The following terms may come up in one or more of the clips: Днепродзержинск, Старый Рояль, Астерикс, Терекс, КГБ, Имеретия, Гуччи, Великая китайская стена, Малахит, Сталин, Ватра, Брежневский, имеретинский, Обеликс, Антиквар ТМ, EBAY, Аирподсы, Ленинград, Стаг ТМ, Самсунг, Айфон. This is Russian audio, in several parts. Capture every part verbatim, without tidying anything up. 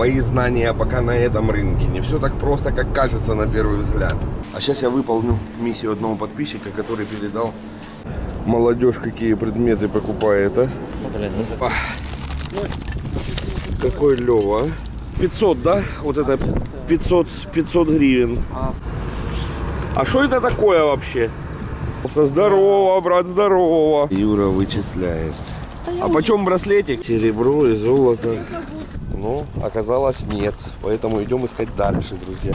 мои знания пока на этом рынке. Не все так просто, как кажется на первый взгляд. А сейчас я выполнил миссию одного подписчика, который передал молодежь, какие предметы покупает. А? Опа. Какой Лева. пятьсот, да? Вот это пятьсот, пятьсот гривен. А что это такое вообще? Здорово, брат, здорово. Юра вычисляет. А почем браслетик? Серебро и золото. Ну, оказалось, нет. Поэтому идем искать дальше, друзья.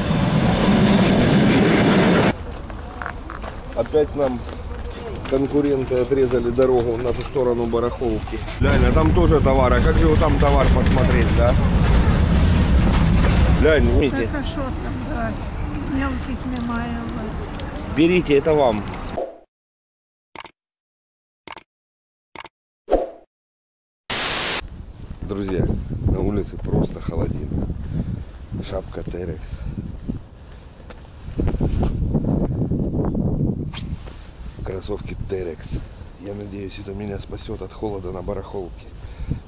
Опять нам конкуренты отрезали дорогу в нашу сторону барахолки. Глянь, а там тоже товар. А как же его там товар посмотреть, да? Глянь, видите? Это что там брать? Мелких немає. Берите, это вам. Друзья, на улице просто холодина. Шапка Терекс. Кроссовки Терекс. Я надеюсь, это меня спасет от холода на барахолке.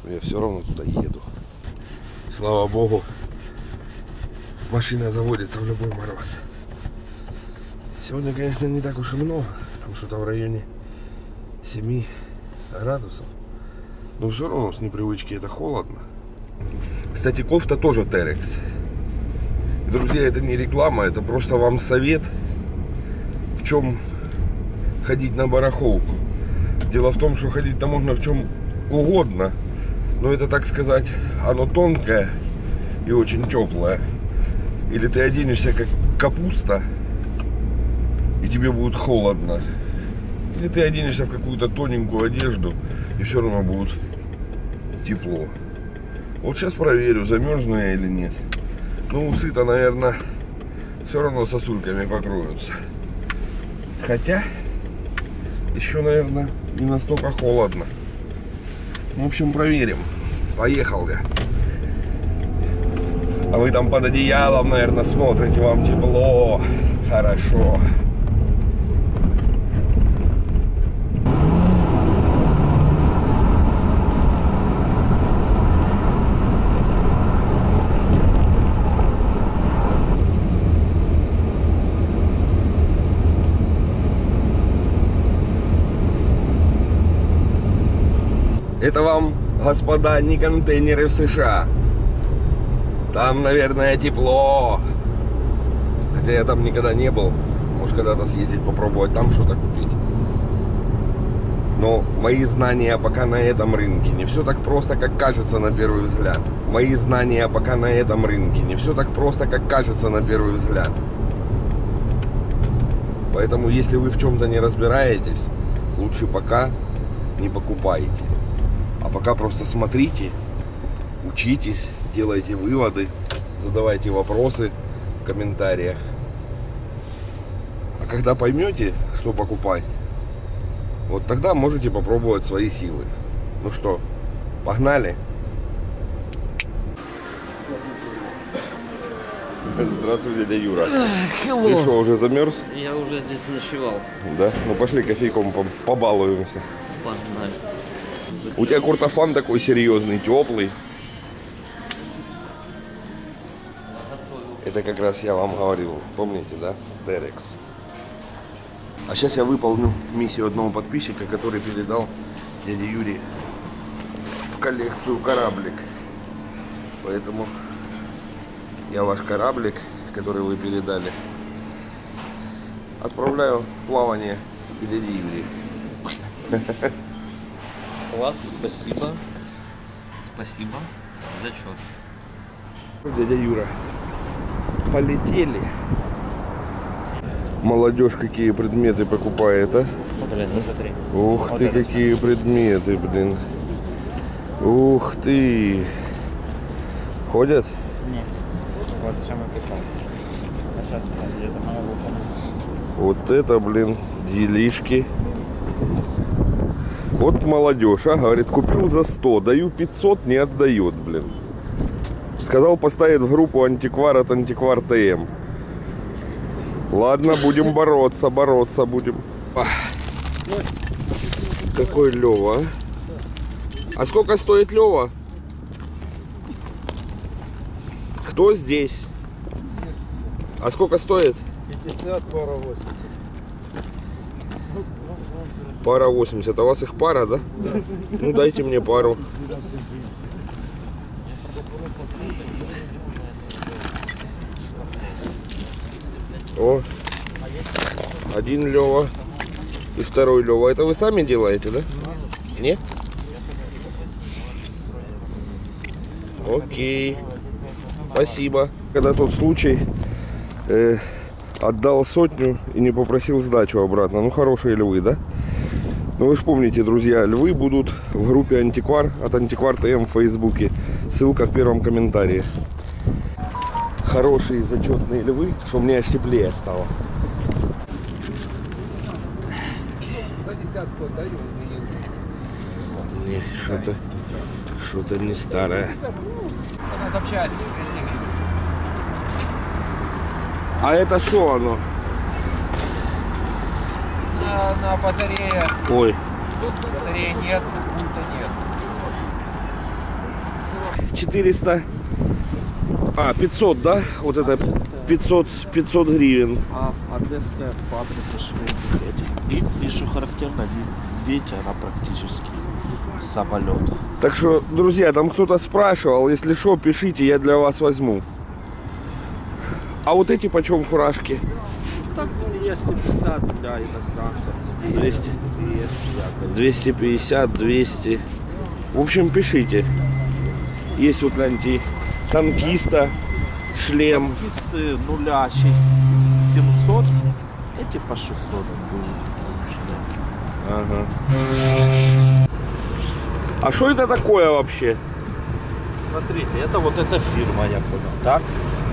Но я все равно туда еду. Слава богу, машина заводится в любой мороз. Сегодня, конечно, не так уж и много. Там что-то в районе семи градусов. Но все равно с непривычки это холодно. Кстати, кофта тоже Терекс. Друзья, это не реклама, это просто вам совет, в чем ходить на барахолку. Дело в том, что ходить-то можно в чем угодно, но это, так сказать, оно тонкое и очень теплое. Или ты оденешься как капуста, и тебе будет холодно. Или ты оденешься в какую-то тоненькую одежду, и все равно будет тепло. Вот сейчас проверю, замерзну я или нет. Ну, усы-то, наверное, все равно сосульками покроются. Хотя, еще, наверное, не настолько холодно. В общем, проверим. Поехал я. А вы там под одеялом, наверное, смотрите, вам тепло. Хорошо. Это вам, господа, не контейнеры в США. Там, наверное, тепло. Хотя я там никогда не был. Может, когда-то съездить, попробовать там что-то купить. Но мои знания пока на этом рынке. Не все так просто, как кажется на первый взгляд. Мои знания пока на этом рынке. Не все так просто, как кажется на первый взгляд. Поэтому, если вы в чем-то не разбираетесь, лучше пока не покупайте. А пока просто смотрите, учитесь, делайте выводы, задавайте вопросы в комментариях. А когда поймете, что покупать, вот тогда можете попробовать свои силы. Ну что, погнали? Здравствуйте, дядя Юра. Hello. Ты что, уже замерз? Я уже здесь ночевал. Да? Ну пошли кофейком побалуемся. Погнали. У тебя куртофан такой серьезный, теплый. Это как раз я вам говорил, помните, да? Терекс. А сейчас я выполнил миссию одного подписчика, который передал дяде Юре в коллекцию кораблик. Поэтому я ваш кораблик, который вы передали, отправляю в плавание к дяде Юре. Класс, спасибо. Спасибо. Зачет. Дядя Юра, полетели. Молодежь какие предметы покупает, а? Блин, ну смотри. Ух вот ты, какие смотри. Предметы, блин. Ух ты. Ходят? Нет. Вот чем и пришел. А сейчас где-то моя рука. Вот это, блин, делишки. Вот молодежь, а, говорит, купил за сто, даю пятьсот, не отдает, блин. Сказал, поставит в группу антиквар от Антиквар ТМ. Ладно, будем бороться, бороться будем. Какой Лева, а? А сколько стоит Лева? Кто здесь? Здесь. А сколько стоит? пятьдесят, пара восемьдесят. Пара восемьдесят. А у вас их пара, да? Да. Ну дайте мне пару. О, один Лева и второй Лева. Это вы сами делаете, да? Нет? Окей. Спасибо. Когда тот случай, э, отдал сотню и не попросил сдачу обратно. Ну, хорошие львы, да? Но вы же помните, друзья, львы будут в группе Антиквар от Антиквар ТМ в Фейсбуке. Ссылка в первом комментарии. Хорошие зачетные львы, что мне теплее стало. За десятку отдаю. Не, что-то, что-то не старое. А это что оно? На, на батарее. Ой. Тут батареи нет, пульта нет. четыреста. А, пятьсот, да? Вот это пятьсот, пятьсот гривен. А одесская фабрика швейных этих. И что характерно, видите, она практически самолет. Так что, друзья, там кто-то спрашивал, если что, пишите, я для вас возьму. А вот эти почем фуражки? Так, двести пятьдесят для иностранцев. двести пятьдесят, двести. В общем, пишите. Есть вот ланти. Танкиста, шлем. Танкисты нуля семьсот, эти по шестьсот. Ага. А что это такое вообще? Смотрите, это вот эта фирма, я понял, так?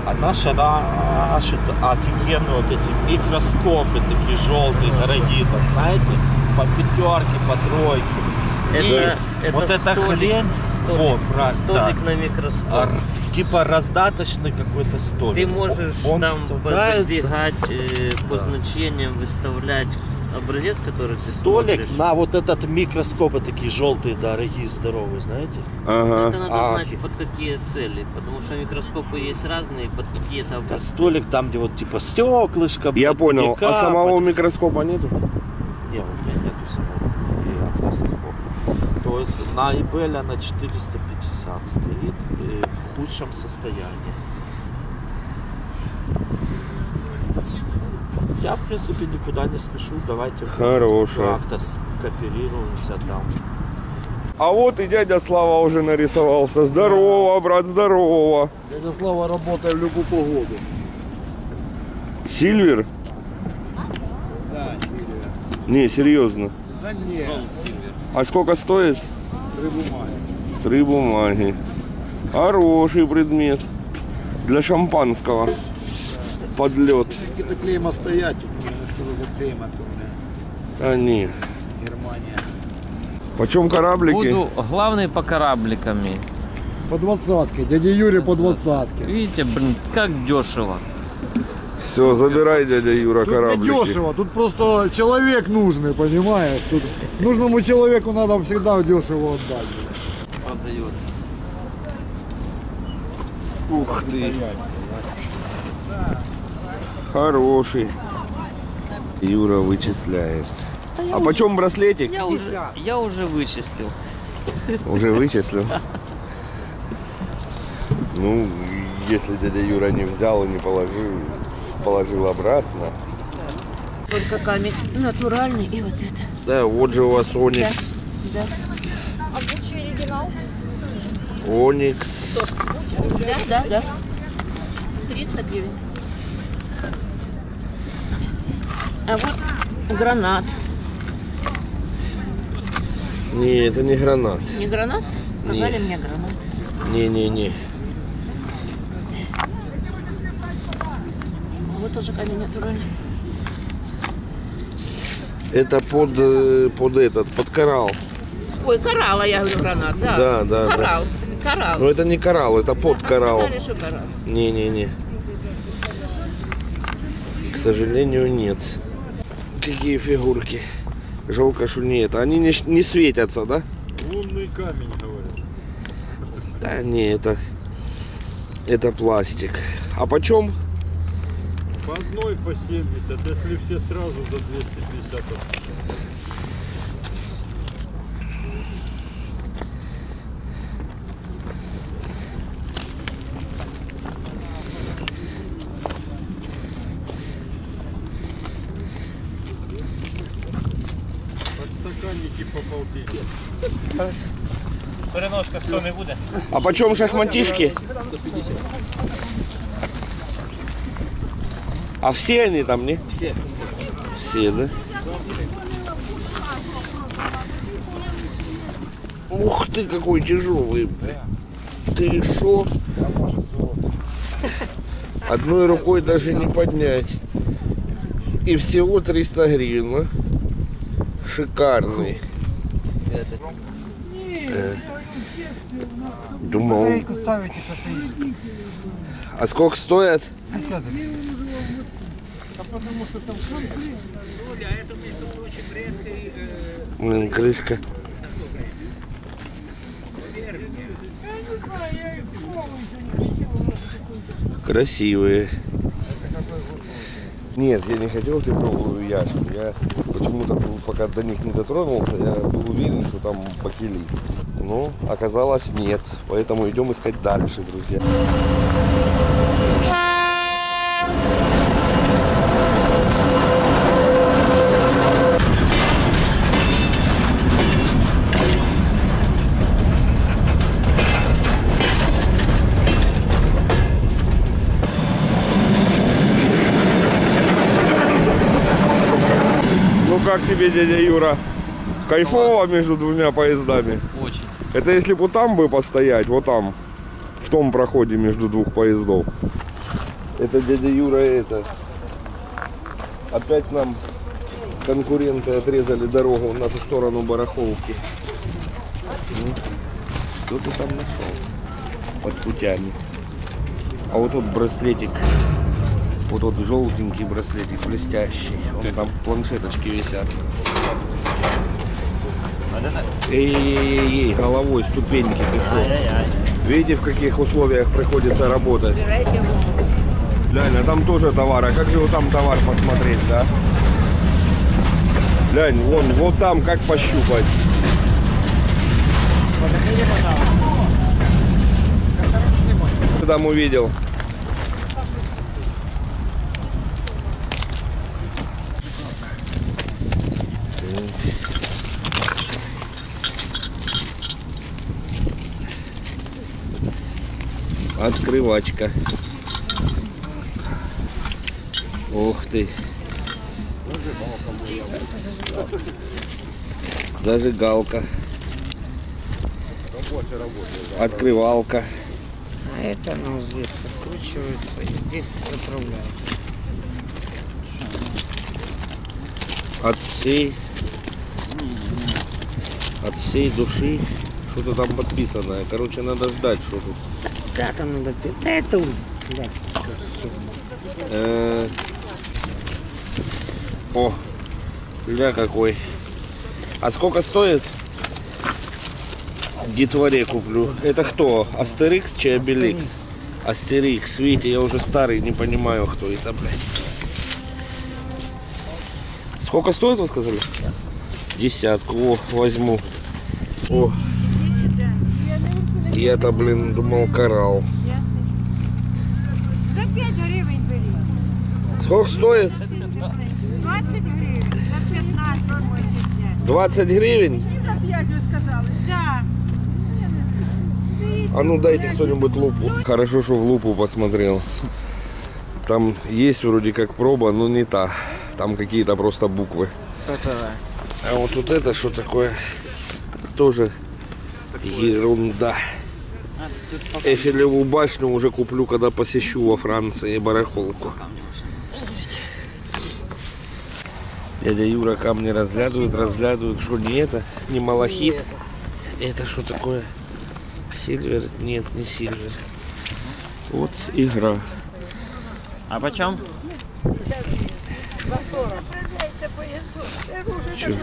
А наша, она шит офигенные вот эти микроскопы, такие желтые, дорогие, там, знаете, по пятерке, по тройке. Это, и это вот эта хрень. Столик, О, столик да. на микроскоп. А, типа раздаточный какой-то столик. Ты можешь Он нам выдвигать э, по да. значениям, выставлять образец, который ты Столик смотришь. На вот этот микроскопы такие желтые, дорогие, здоровые, знаете? Ага. Это надо а, знать под какие цели, потому что микроскопы есть разные, под какие-то образцы. Да, столик там, где вот типа стеклышко. Я понял, а самого под... микроскопа нету? Нет, у меня нету самого микроскопа. То есть на eBay она четыреста пятьдесят стоит в худшем состоянии. Я, в принципе, никуда не спешу. Давайте как-то скооперируемся там. А вот и дядя Слава уже нарисовался. Здорово, брат, здорово. Дядя Слава работает в любую погоду. Сильвер? Да, Сильвер. Не, серьезно. Да нет. А сколько стоит? Три бумаги. Три бумаги. Хороший предмет. Для шампанского. Да. Под лед. Какие-то клейма стоят. Клейма Они. Германия. Почем кораблики? Буду главный по корабликами. По двадцатке. Дядя Юрий по двадцатке. Видите, блин, как дешево. Все, забирай, дядя Юра, тут кораблики. Тут не дешево, тут просто человек нужный, понимаешь? Тут нужному человеку надо всегда дешево отдать. Продается. Ух ты! Хороший. Юра вычисляет. А, а почем браслетик? Я уже, я уже вычислил. Уже вычислил? Ну, если дядя Юра не взял и не положил... положил обратно. Только камень натуральный и вот это. Да, вот же у вас Оникс. Да. Да. А Гуччи оригинал? Оникс. Да, да, да. триста гривен. А вот гранат. Не, это не гранат. Не гранат? Сказали не. Мне гранат. Не-не-не. Тоже камень натуральный. Это под, под этот, под коралл. Ой, коралл, я говорю, гранат, да. Да, да, коралл, да. Коралл. Но это не коралл, это под а коралл. Сказали, что коралл. Не-не-не. К сожалению, нет. Какие фигурки. Жалко, что нет. Они не, не светятся, да? Лунный камень, говорят. Да, не, это... это пластик. А почем? По одной по семьдесят, если все сразу за двести пятьдесят. Подстаканники по полтиннику. Хорошо. Переноска сто не будет. А почем шахматишки? сто пятьдесят. А все они там, не? Все. Все, да? Ух ты, какой тяжелый. Ты шо? Одной рукой даже не поднять. И всего триста гривен. Шикарный. Думал. А сколько стоят? Потому что там крышка. Оля, это, между прочим, редкой... Э... Крышка. Красивые. Нет, я не хотел тигровую яшку. Я почему-то пока до них не дотронулся, я был уверен, что там бакели. Но оказалось нет. Поэтому идем искать дальше, друзья. Как тебе, дядя Юра? Кайфово между двумя поездами? Очень. Это если бы там бы постоять, вот там, в том проходе между двух поездов. Это дядя Юра, это... Опять нам конкуренты отрезали дорогу в нашу сторону барахолки. Что ты там нашел? Под путями. А вот тут браслетик. Вот тот желтенький браслетик, блестящий. Вон там планшеточки висят. Эй-эй-эй, головой ступеньки ты шо. Видите, в каких условиях приходится работать? Глянь, а там тоже товар. А как же вот там товар посмотреть, да? Глянь, вон, вот там как пощупать. Ты там увидел? Открывачка. Ух ты. Зажигалка. Открывалка. А это оно здесь откручивается и здесь заправляется. От всей, от всей души. Что-то там подписано. Короче, надо ждать, что тут. Да, там надо... Да это... Да. Э -э О, бля какой. А сколько стоит? Детворе куплю. Это кто? Астерикс чи Обеликс? Астерикс. Видите, я уже старый, не понимаю, кто это, блядь. Сколько стоит, вы сказали? Десятку. О, возьму. О. Я-то, блин, думал, коралл. Сколько стоит? двадцать гривен. двадцать гривен? А ну дайте кто-нибудь лупу. Хорошо, что в лупу посмотрел. Там есть вроде как проба, но не та. Там какие-то просто буквы. А вот тут это что такое? Тоже ерунда. Эйфелеву башню уже куплю, когда посещу во Франции барахолку. Дядя Юра камни разглядывает, разглядывает. Что не это? Не малахит? Это что такое? Сильвер? Нет, не сильвер. Вот игра. А почем? Че?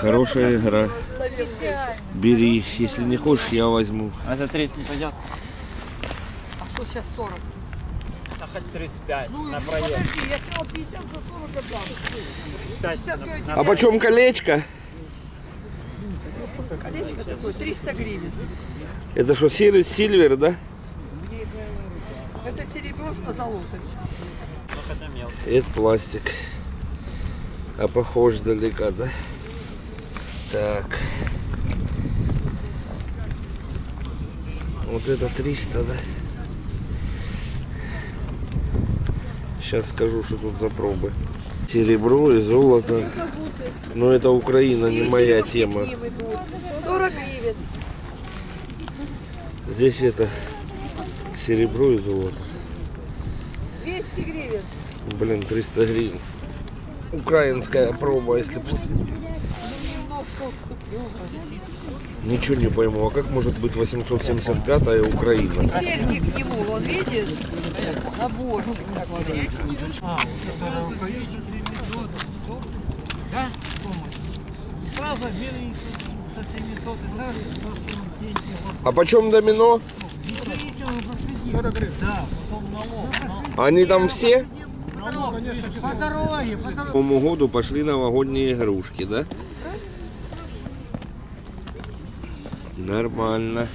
Хорошая игра. Бери, если не хочешь, я возьму. А за тридцать не пойдет? что сейчас сорок. Да хоть тридцать пять ну, на проезд. Подожди, я сказал пятьдесят за сорок отдал. тридцать пять на... на... А почем колечко? Колечко такое, триста гривен. Это что, сильвер, да? Это серебро с позолотой. Это пластик. А похож далека, да? Так. Вот это триста, да? Сейчас скажу, что тут за пробы. Серебро и золото. Но это Украина, не моя тема. сорок гривен. Здесь это серебро и золото. двести гривен. Блин, триста гривен. Украинская проба, если... Ничего не пойму, а как может быть восемьсот семьдесят пятая Украина? И серьги к нему, вон видишь? Наборчик такой. А, да? Сразу бери со всеми соты, сразу. А почем домино? сорок гривен. Да, потом налог. Они там все? Налог, конечно, все. По дороге, по дороге. К Новому году пошли новогодние игрушки, да? Нормально.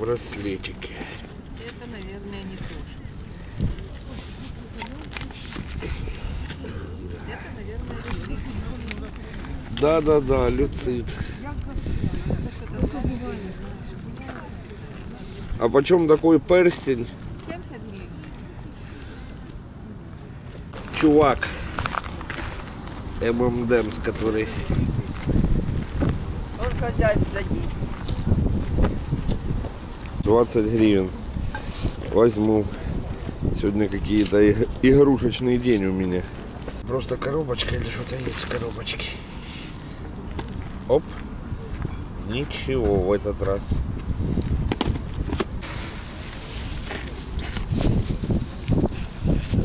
Браслетики. Это, наверное, не тушь. Это, наверное, да-да-да, люцит. А почем такой перстень? семьдесят гривен. Чувак. эм эм демс, который... двадцать гривен. Возьму. Сегодня какие-то игрушечный день у меня. Просто коробочка или что-то есть в коробочке? Оп. Ничего в этот раз.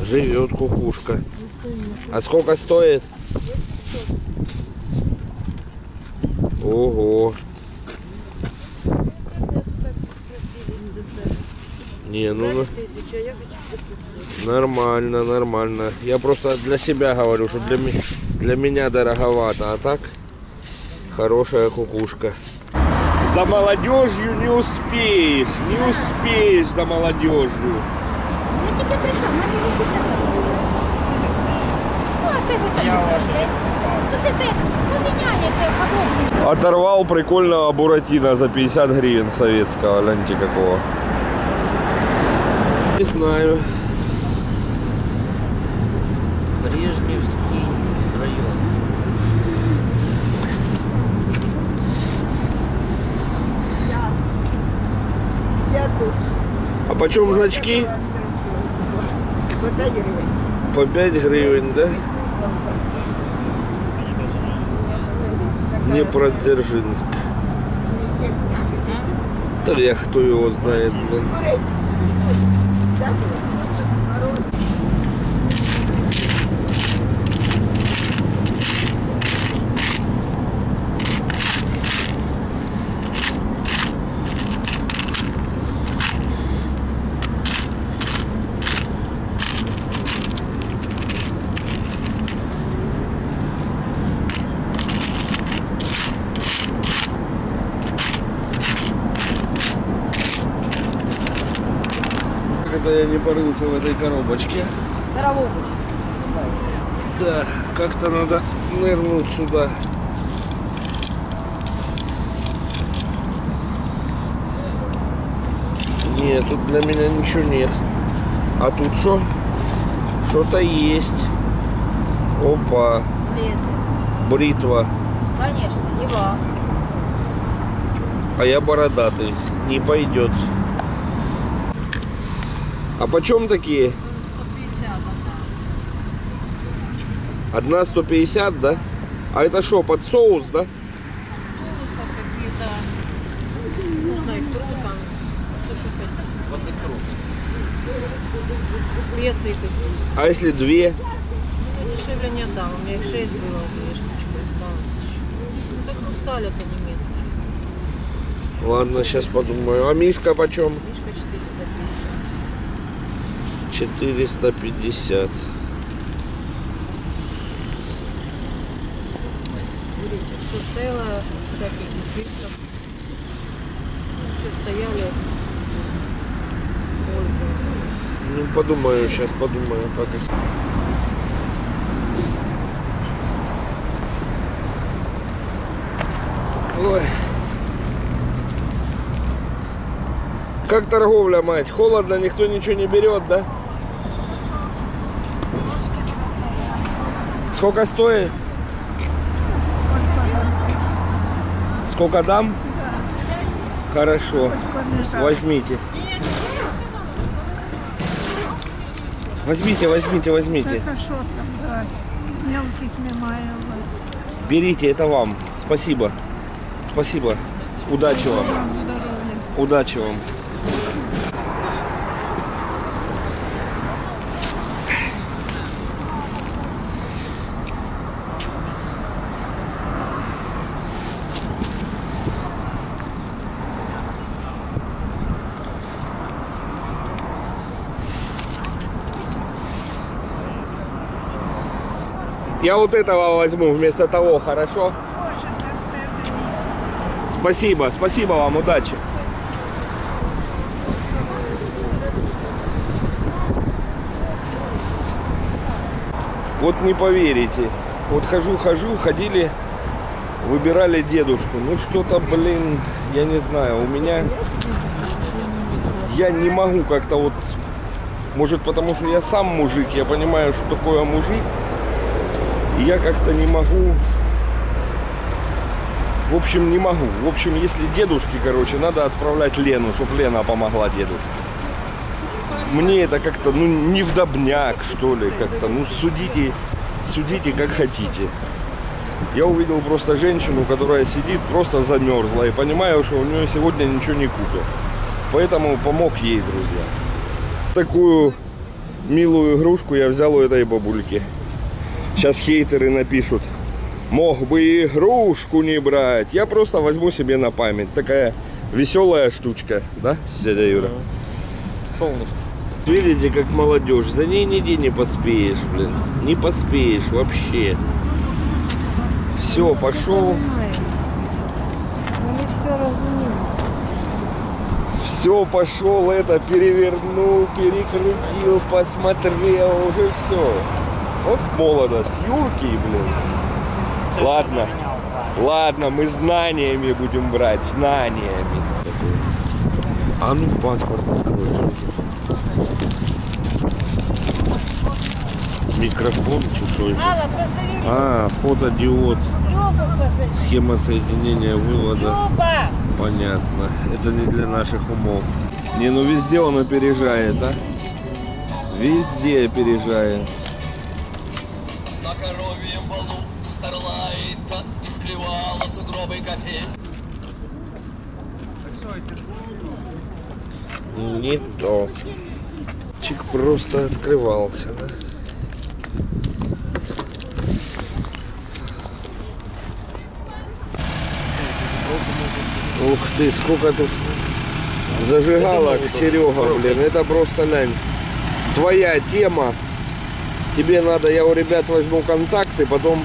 Живет кукушка. А сколько стоит? Ого. Не, ну... Нормально, нормально. Я просто для себя говорю, что для, для меня дороговато. А так, хорошая кукушка. За молодежью не успеешь. Не успеешь за молодежью. Оторвал прикольного буратино за пятьдесят гривен советского, гляньте какого. Не знаю. Брежневский район. Я, я тут. А почем значки? По пять гривен, да? Днепродзержинск. Да я кто его знает, блин. Я не порылся в этой коробочке. Коробочка. Да, как-то надо нырнуть сюда. Нет, тут для меня ничего нет. А тут что? Что-то есть. Опа. Лезвие. Бритва. Конечно, не вам. А я бородатый. Не пойдет. А почем такие? сто пятьдесят. Одна сто пятьдесят, да? А это что, под соус, да? Под соус какие-то, не знаю, икру там. Вот икру. Специи какие-то. А если две? Ну, дешевле не отдам. У меня их шесть было, две штучки осталось еще. Ну, так устали-то немецкие. Ладно, сейчас подумаю. А миска почем? Мишка четыреста пятьдесят. четыреста пятьдесят. Села, всяких дефицитов. Вообще стояли. Ну, подумаю, сейчас подумаю, пока. Ой. Как торговля, мать? Холодно, никто ничего не берет, да? Сколько стоит? Сколько дам? Хорошо. Возьмите. Возьмите, возьмите, возьмите. Берите, это вам. Спасибо. Спасибо. Удачи вам. Удачи вам. Я вот этого возьму вместо того, хорошо? Спасибо, спасибо вам, удачи. Вот не поверите, вот хожу-хожу, ходили, выбирали дедушку. Ну что-то, блин, я не знаю, у меня... Я не могу как-то вот... Может, потому что я сам мужик, я понимаю, что такое мужик. И я как-то не могу... В общем, не могу. В общем, если дедушке, короче, надо отправлять Лену, чтобы Лена помогла дедушке. Мне это как-то, ну, невдобняк, что ли, как-то. Ну, судите, судите, как хотите. Я увидел просто женщину, которая сидит, просто замерзла. И понимаю, что у нее сегодня ничего не купят. Поэтому помог ей, друзья. Такую милую игрушку я взял у этой бабульки. Сейчас хейтеры напишут. Мог бы игрушку не брать. Я просто возьму себе на память. Такая веселая штучка. Да, дядя Юра? Солнышко. Видите, как молодежь. За ней нигде не поспеешь, блин. Не поспеешь вообще. Все, пошел. Они все разумели. Все, пошел это, перевернул, перекрутил, посмотрел. Уже все. Вот молодость. Юрки, блин. Ладно, ладно, мы знаниями будем брать, знаниями. А ну паспорт открой. Микрофон чужой. А, фотодиод. Схема соединения вывода. Понятно, это не для наших умов. Не, ну везде он опережает, а? Везде опережает. Не то. Чик просто открывался, да? Ух ты, сколько тут зажигалок, Серега, блин, это просто лянь. Твоя тема. Тебе надо, я у ребят возьму контакты, потом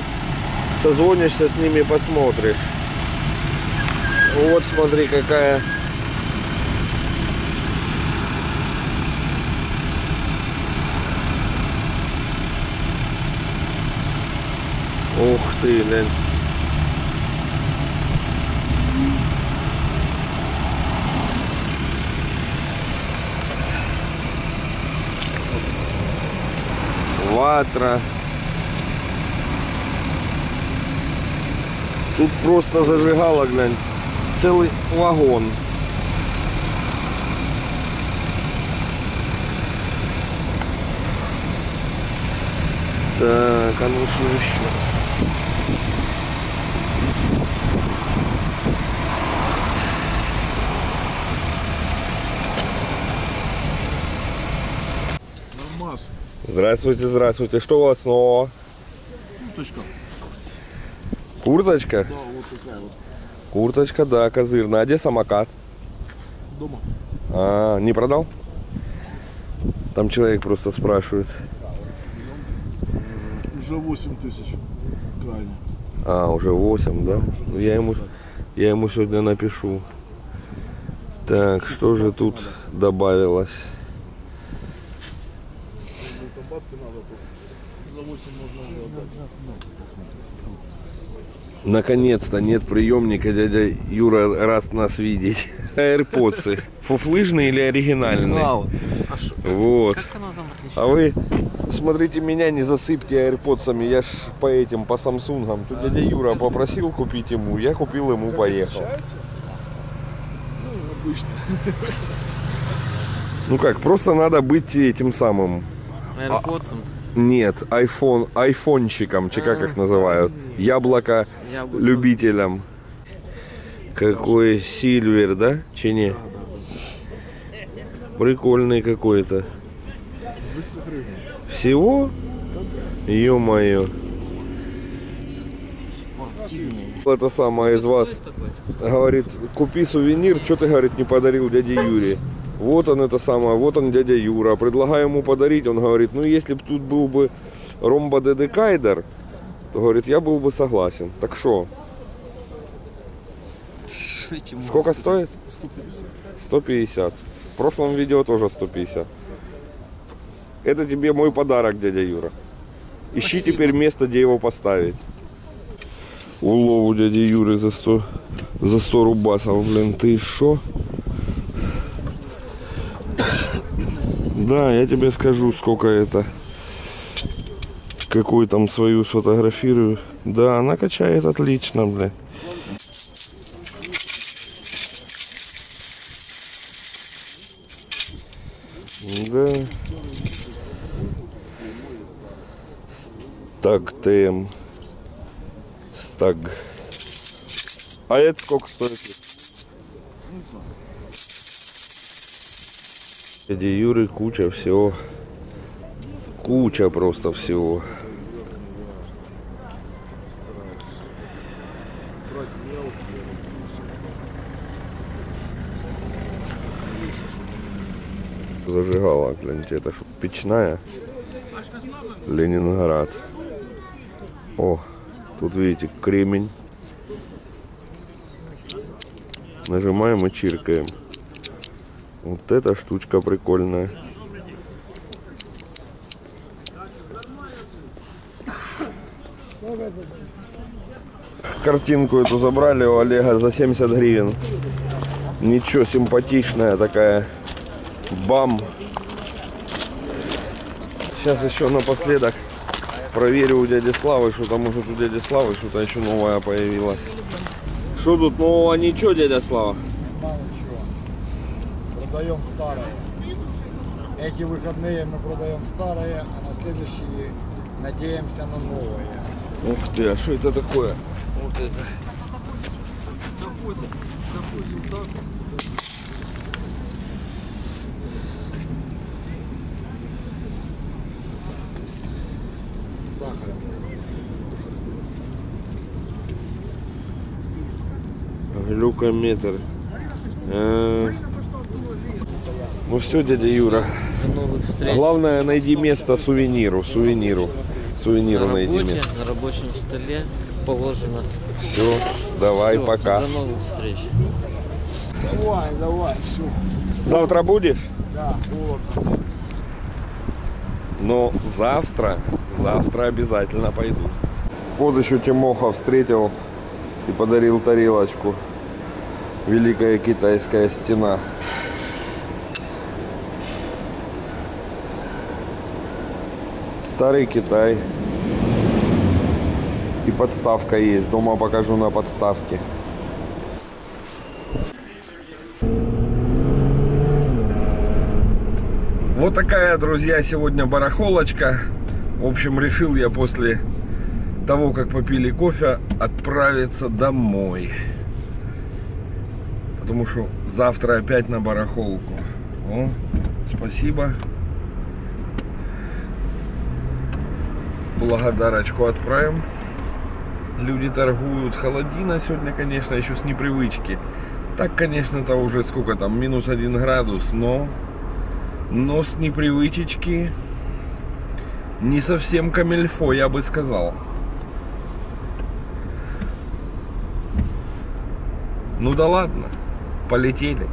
созвонишься с ними, посмотришь. Вот смотри, какая. Ух ты, блин. Ватра. Тут просто зажигало, глянь. Целый вагон. Так, а ну что еще? Здравствуйте, здравствуйте. Что у вас нового? Курточка. Курточка? Да, вот такая вот. Курточка, да, козырная. А где самокат? Дома. А, не продал? Там человек просто спрашивает. Уже восемь тысяч. Крайне. А, уже восемь, да? да? Уже я, ему, я ему сегодня напишу. Так, что, что же тут надо? Добавилось? Наконец-то нет приемника, дядя Юра рад нас видеть. Аирподсы. Фуфлыжные или оригинальные? Вот. А вы смотрите меня, не засыпьте аирподсами. Я ж по этим, по Самсунгам. Тут дядя Юра попросил купить ему, я купил ему, поехал. Ну, обычно. Ну как, просто надо быть этим самым. Аирподсом? Нет, айфон, айфончиком, че как их называют, яблоко любителям. Какой сильвер, да? Че не? Прикольный какой-то. Всего? Ё-моё. Это самое из вас говорит, купи сувенир, что ты, говорит, не подарил дяде Юре. Вот он это самое, вот он дядя Юра. Предлагаю ему подарить, он говорит, ну если бы тут был бы Ромбо Дедекайдер, то, говорит, я был бы согласен. Так что? Сколько стоит? сто пятьдесят. сто пятьдесят. В прошлом видео тоже сто пятьдесят. Это тебе мой подарок, дядя Юра. Ищи Спасибо. Теперь место, где его поставить. Улов у дяди Юры за сто, за сто рубасов, блин, ты шо? Да, я тебе скажу, сколько это. Какую там свою сфотографирую. Да, она качает отлично, блин. Да. Стаг ТМ. Стаг. А это сколько стоит? Дяди Юры куча всего, куча просто всего. Зажигала, гляньте, это что, печная? Ленинград. О, тут видите кремень. Нажимаем и чиркаем. Вот эта штучка прикольная. Картинку эту забрали у Олега за семьдесят гривен. Ничего, симпатичная такая. Бам. Сейчас еще напоследок проверю у дяди Славы, что-то, может, у дяди Славы что-то еще новое появилось. Что тут нового? Ничего, дядя Слава? Продаем старое. Эти выходные мы продаем старое, а на следующие надеемся на новое. Ух ты, а что это такое? Вот это. Сахар. Глюкометр. А Ну все, дядя Юра. Главное, найди место сувениру, сувениру, сувениру на найди место. На рабочем столе положено. Все, давай, все, пока. До новых встреч. Давай, давай, все. Завтра будешь? Да. Но завтра, завтра обязательно пойду. Вот еще Тимоха встретил и подарил тарелочку. Великая китайская стена. Старый Китай. И подставка есть. Дома покажу на подставке. Вот такая, друзья, сегодня барахолочка. В общем, решил я после того, как попили кофе, отправиться домой. Потому что завтра опять на барахолку. О, спасибо. Благодарочку отправим. люди торгуют. Холодина сегодня, конечно, еще с непривычки. Так, конечно, это уже сколько там, минус один градус, но, но с непривычечки не совсем камильфо, я бы сказал. Ну да ладно, полетели.